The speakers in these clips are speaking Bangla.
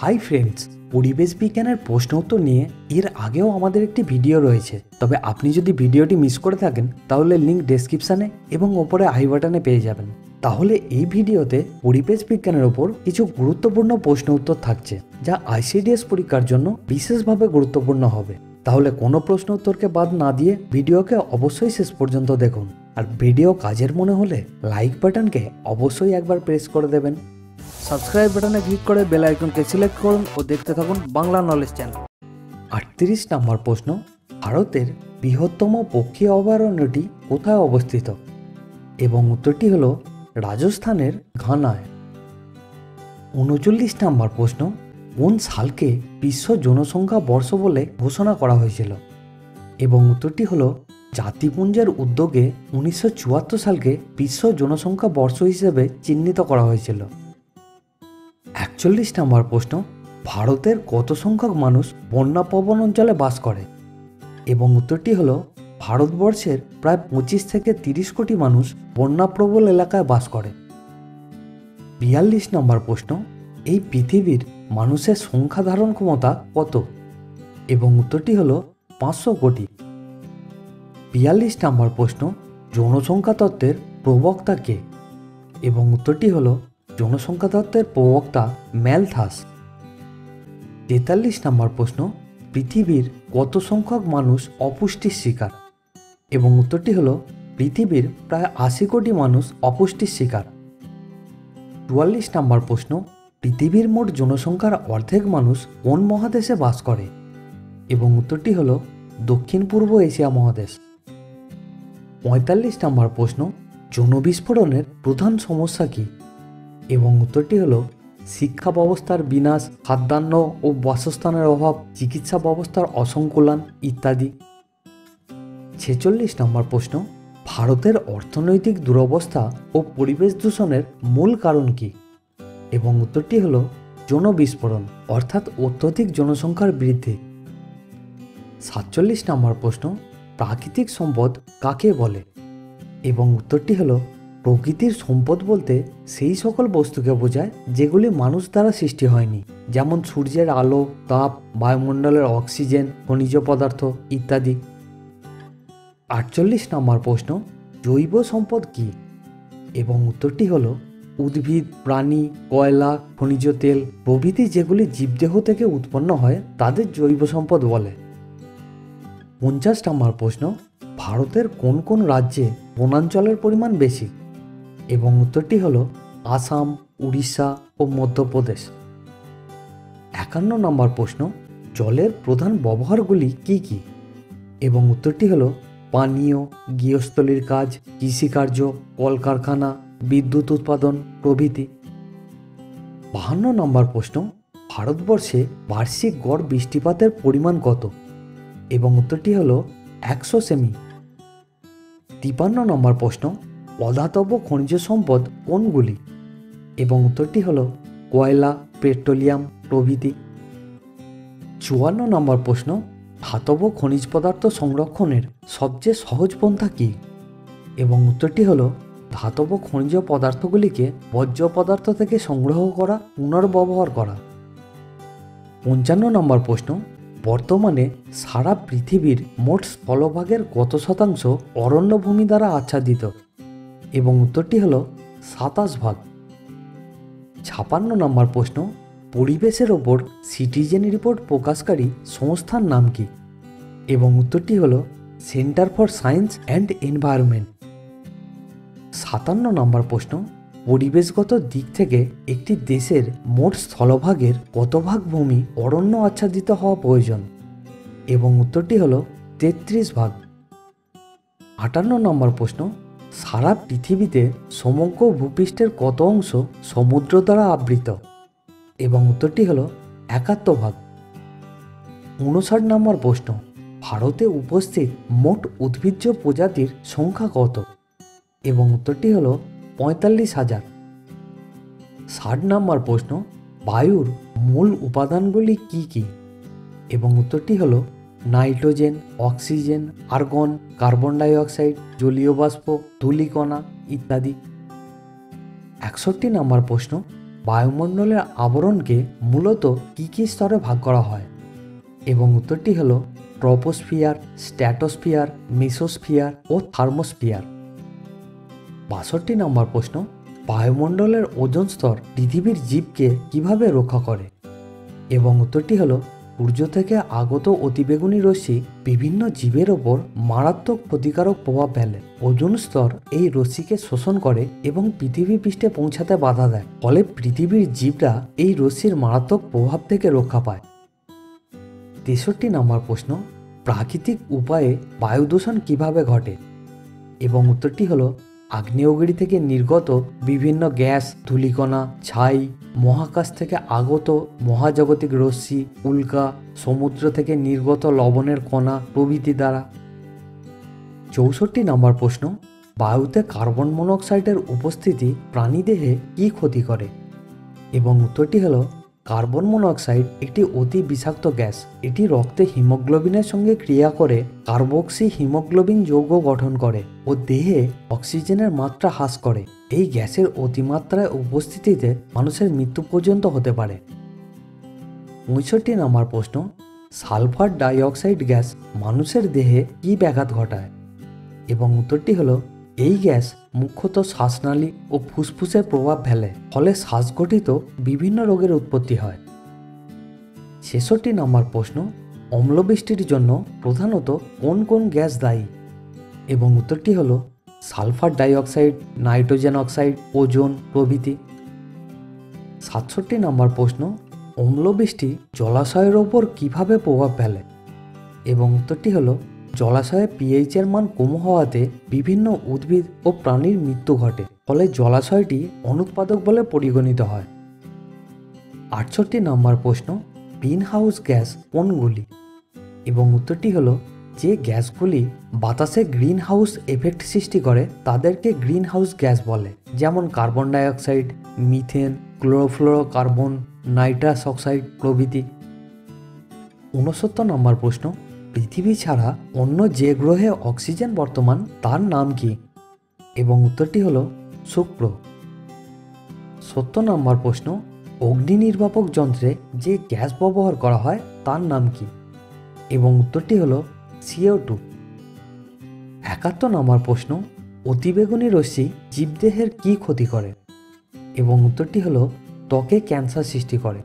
हाई फ्रेंड्स, परिवेश विज्ञान प्रश्नोत्तर निये एर आगेओ आमादेर एकटी भिडियो रयेछे, तबे आपनि जोदि भिडियोटी मिस करे थाकेन ताहले लिंक डेस्क्रिप्शने एबं ओपरे आई बाटने पेये जाबेन। ताहले एई भिडियोते परिवेश विज्ञानेर ओपर किछु गुरुत्वपूर्ण प्रश्न उत्तर थाकछे जा आईसीडीएस परीक्षार जोन्नो विशेषभावे गुरुत्वपूर्ण होबे। ताहले कोनो प्रश्न उत्तरके बाद ना दिये भिडियोके अवश्यई शेष पर्यन्त देखुन और भिडियो काजेर मने होले लाइक बाटनके अवश्यई एकबार प्रेस करे देबेन, सबस्क्राइब बाटने क्लिक करे बेल आइकनके सिलेक्ट करुन और देखते थाकुन बांगला नलेज चैनल। 38 नम्बर प्रश्न, भारतेर बृहत्तम पक्षी अभयारण्यटी कोथाय अवस्थित एबं उत्तरटी हलो राजस्थानेर घानाय। 39 नम्बर प्रश्न, কোন সালকে বিশ্ব জনসংখ্যা বর্ষ বলে ঘোষণা করা হয়েছিল এবং উত্তরটি হলো জাতিপুঞ্জের উদ্যোগে ১৯৭৪ সালকে বিশ্ব জনসংখ্যা বর্ষ হিসেবে চিহ্নিত করা হয়েছিল। ৪১ নম্বর প্রশ্ন, ভারতের কত সংখ্যক মানুষ বন্যা প্রবণ অঞ্চলে বাস করে এবং উত্তরটি হলো ভারতবর্ষের প্রায় ২৫ থেকে ৩০ কোটি মানুষ বন্যা প্রবল এলাকায় বাস করে। ৪২ নম্বর প্রশ্ন, এই পৃথিবীর মানুষের সংখ্যা ধারণ ক্ষমতা কত এবং উত্তরটি হলো ৫০০ কোটি। ৪২ নম্বর প্রশ্ন, জনসংখ্যা তত্ত্বের প্রবক্তা কে এবং উত্তরটি হলো জনসংখ্যা তত্ত্বের প্রবক্তা ম্যালথাস। ৪৩ নম্বর প্রশ্ন, পৃথিবীর কত সংখ্যক মানুষ অপুষ্টির শিকার এবং উত্তরটি হলো পৃথিবীর প্রায় ৮০ কোটি মানুষ অপুষ্টির শিকার। ৪৪ নম্বর প্রশ্ন, পৃথিবীর মোট জনসংখ্যার অর্ধেক মানুষ কোন মহাদেশে বাস করে এবং উত্তরটি হলো দক্ষিণ পূর্ব এশিয়া মহাদেশ। ৪৫ নম্বর প্রশ্ন, জনবিস্ফোরণের প্রধান সমস্যা কি এবং উত্তরটি হলো শিক্ষা ব্যবস্থার বিনাশ, খাদ্যান্ন ও বাসস্থানের অভাব, চিকিৎসা ব্যবস্থার অসংকুলন ইত্যাদি। ৪৬ নম্বর প্রশ্ন, ভারতের অর্থনৈতিক দুরবস্থা ও পরিবেশ দূষণের মূল কারণ কি এবং উত্তরটি হলো জনবিস্ফোরণ অর্থাৎ অত্যধিক জনসংখ্যার বৃদ্ধি। ৪৭ নম্বর প্রশ্ন, প্রাকৃতিক সম্পদ কাকে বলে এবং উত্তরটি হলো প্রকৃতির সম্পদ বলতে সেই সকল বস্তুকে বোঝায় যেগুলি মানুষ দ্বারা সৃষ্টি হয়নি, যেমন সূর্যের আলো, তাপ, বায়ুমণ্ডলের অক্সিজেন, খনিজ পদার্থ ইত্যাদি। ৪৮ নম্বর প্রশ্ন, জৈব সম্পদ কি এবং উত্তরটি হলো উদ্ভিদ, প্রাণী, কয়লা, খনিজ তেল প্রভৃতি যেগুলি জীবদেহ থেকে উৎপন্ন হয় তাদের জৈব সম্পদ বলে। ৫০ নম্বর প্রশ্ন, ভারতের কোন কোন রাজ্যে বনাঞ্চলের পরিমাণ বেশি এবং উত্তরটি হলো আসাম, উড়িষ্যা ও মধ্যপ্রদেশ। ৫১ নম্বর প্রশ্ন, জলের প্রধান ব্যবহারগুলি কি কি এবং উত্তরটি হলো পানীয়, গৃহস্থলীর কাজ, কৃষিকার্য, কলকারখানা, বিদ্যুৎ উৎপাদন প্রভৃতি। ৫২ নম্বর প্রশ্ন, ভারতবর্ষে বার্ষিক গড় বৃষ্টিপাতের পরিমাণ কত এবং উত্তরটি হলো ১০০ সেমি। ৫৩ নম্বর প্রশ্ন, অধাতব খনিজ সম্পদ কোনগুলি এবং উত্তরটি হলো কয়লা, পেট্রোলিয়াম প্রভৃতি। ৫৪ নম্বর প্রশ্ন, ধাতব খনিজ পদার্থ সংরক্ষণের সবচেয়ে সহজ পন্থা কী এবং উত্তরটি হলো ধাতব খনিজ পদার্থগুলিকে বর্জ্য পদার্থ থেকে সংগ্রহ করা, পুনর্ব্যবহার করা। ৫৫ নম্বর প্রশ্ন, বর্তমানে সারা পৃথিবীর মোট স্থলভাগের কত শতাংশ অরণ্যভূমি দ্বারা আচ্ছাদিত এবং উত্তরটি হল ২৭%। ৫৬ নম্বর প্রশ্ন, পরিবেশের ওপর সিটিজেন রিপোর্ট প্রকাশকারী সংস্থার নাম কি এবং উত্তরটি হল centre for science and environment. ৫৭ নম্বর প্রশ্ন, পরিবেশগত দিক থেকে একটি দেশের মোট স্থলভাগের কত ভাগ ভূমি অরণ্য আচ্ছাদিত হওয়া প্রয়োজন এবং উত্তরটি হলো ৩৩%। ৫৮ নম্বর প্রশ্ন, সারা পৃথিবীতে সমগ্র ভূপৃষ্ঠের কত অংশ সমুদ্র দ্বারা আবৃত এবং উত্তরটি হলো ৭১%। ৫৯ নম্বর প্রশ্ন, ভারতে উপস্থিত মোট উদ্ভিজ্জ প্রজাতির সংখ্যা কত এবং উত্তরটি হলো ৪৫,০০০। ৬০ নম্বর প্রশ্ন, বায়ুর মূল উপাদানগুলি কি কি এবং উত্তরটি হলো nitrogen, oxygen, argon, carbon dioxide, জলীয় বাষ্প, ধূলিকণা ইত্যাদি। ৬১ নম্বর প্রশ্ন, वायुमंडलेर आवरण के मूलत की स्तरे भाग करा हय एवं उत्तरटी हलो ट्रोपोस्फियर, स्ट्रैटोस्फियर, मेसोस्फियर और थार्मोस्फियर। 62 नम्बर प्रश्न, वायुमंडलेर ओजोन स्तर पृथिवीर जीव के किभाबे रक्षा करे एवं उत्तरटी हलो सूर्य थेके आगत अतिबेगुनी रश्मि विभिन्न जीवेर ओपर मारात्मक क्षतिकारक प्रभाव फेले। ओजोन स्तर एई रश्मि के शोषण करे एवं पृथिवी पृष्ठे पौंछाते बाधा देय, फले पृथिवीर जीवरा एई रश्मिर मारात्मक प्रभाव थेके रक्षा पाय। 63 नम्बर प्रश्न, प्राकृतिक उपाये वायु दूषण किभाबे घटे एवं उत्तरटी हलो आग्नेयगिरि थेके निर्गत विभिन्न गैस, धूलिकणा, छाई, महाकाश थेके आगत महाजागतिक रश्मि, उल्का, समुद्र थेके निर्गत लवणेर कणा प्रभृति द्वारा। 64 नम्बर प्रश्न, वायुते कार्बन मोनोक्साइडेर उपस्थिति प्राणीदेहे की क्षति करे एवं उत्तरटी हलो कार्बन मोनोक्साइड एक अति विषाक्त गैस, एटी रक्ते हिमोग्लोबिनेर संगे क्रिया करे कार्बक्सी हिमोग्लोबिन यौग गठन करे और देहे अक्सिजेनेर मात्रा ह्रास करे। एई गैसेर अतिमात्राय उपस्थितिते मानुषेर मृत्यु पर्यन्त होते पारे। 65 नम्बर प्रश्न, सालफार डाइअक्साइड गैस मानुषेर देहे की व्याघात घटाय एवं उत्तरटी हलो এই গ্যাস মুখ্যত শ্বাসনালী ও ফুসফুসে প্রভাব ফেলে, ফলে শ্বাসঘটিত বিভিন্ন রোগের উৎপত্তি হয়। ৬৬ নম্বর প্রশ্ন, অম্লবৃষ্টির জন্য প্রধানত কোন কোন গ্যাস দায়ী এবং উত্তরটি হলো sulphur dioxide, nitrogen oxide, ozone প্রভৃতি। ৬৭ নম্বর প্রশ্ন, অম্লবৃষ্টি জলাশয়ের ওপর কিভাবে প্রভাব ফেলে এবং উত্তরটি হলো जलाशय पीएचर मान कम होवाते विभिन्न उद्भिद और प्राणीर मृत्यु घटे, फले जलाशयटी अनुत्पादक बले परिगणित हय। ৬৮ नम्बर प्रश्न, ग्रीन हाउस गैस कोनगुली एवं उत्तरटी हलो जे गैसगुली बातासे ग्रीन हाउस एफेक्ट सृष्टि करे तादेरके ग्रीन हाउस गैस बोले, जेमन carbon dioxide, methane, chlorofluorocarbon, nitrous oxide प्रभृति। ৬৯ नम्बर प्रश्न, पृथ्वी छाड़ा अन्य जे ग्रहे अक्सिजेन बर्तमान तार नाम की एवं उत्तरटी हलो शुक्र। ৭০ नम्बर प्रश्न, अग्नि निर्वापक जंत्रे जे गैस व्यवहार करा हय तार नाम की एवं उत्तरटी हलो CO2। ৭১ नम्बर प्रश्न, अतिबेगुनी रश्मि जीवदेहेर की क्षति करे एवं उत्तरटी हलो त्वके कैंसार सृष्टि करे।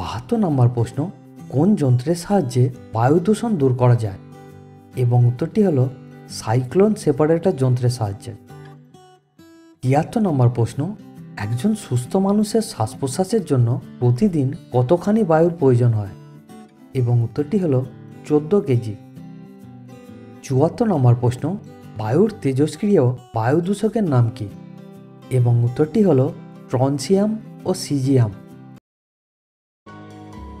৭২ नम्बर प्रश्न, কোন যন্ত্রের সাহায্যে বায়ু দূষণ দূর করা যায় এবং উত্তরটি হলো সাইক্লোন সেপারেটর যন্ত্রের সাহায্যে। ৭৩ নম্বর প্রশ্ন, একজন সুস্থ মানুষের শ্বাস প্রশ্বাসের জন্য প্রতিদিন কতখানি বায়ুর প্রয়োজন হয় এবং উত্তরটি হলো 14 কেজি। ৭৪ নম্বর প্রশ্ন, বায়ুর তেজস্ক্রিয় বায়ু দূষকের নাম কি এবং উত্তরটি হলো ট্রনসিয়াম ও সিজিয়াম।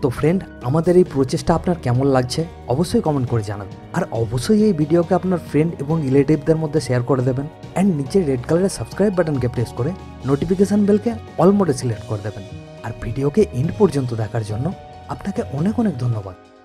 तो फ्रेंड हमारे प्रचेष्टा आपनर केमन लागछे अवश्य कमेंट करे जानाबेन और अवश्य ये भिडियो के अपनार फ्रेंड और रिलेटिवदेर मध्य शेयर कर देवें एंड नीचे रेड कलर सबसक्राइब बाटन के प्रेस कर नोटिफिकेशन बेल के अल मोडे सिलेक्ट कर देवें और भिडियो के एंड पर्यन्त देखार जन्य आपनाके अनेक अनेक धन्यवाद।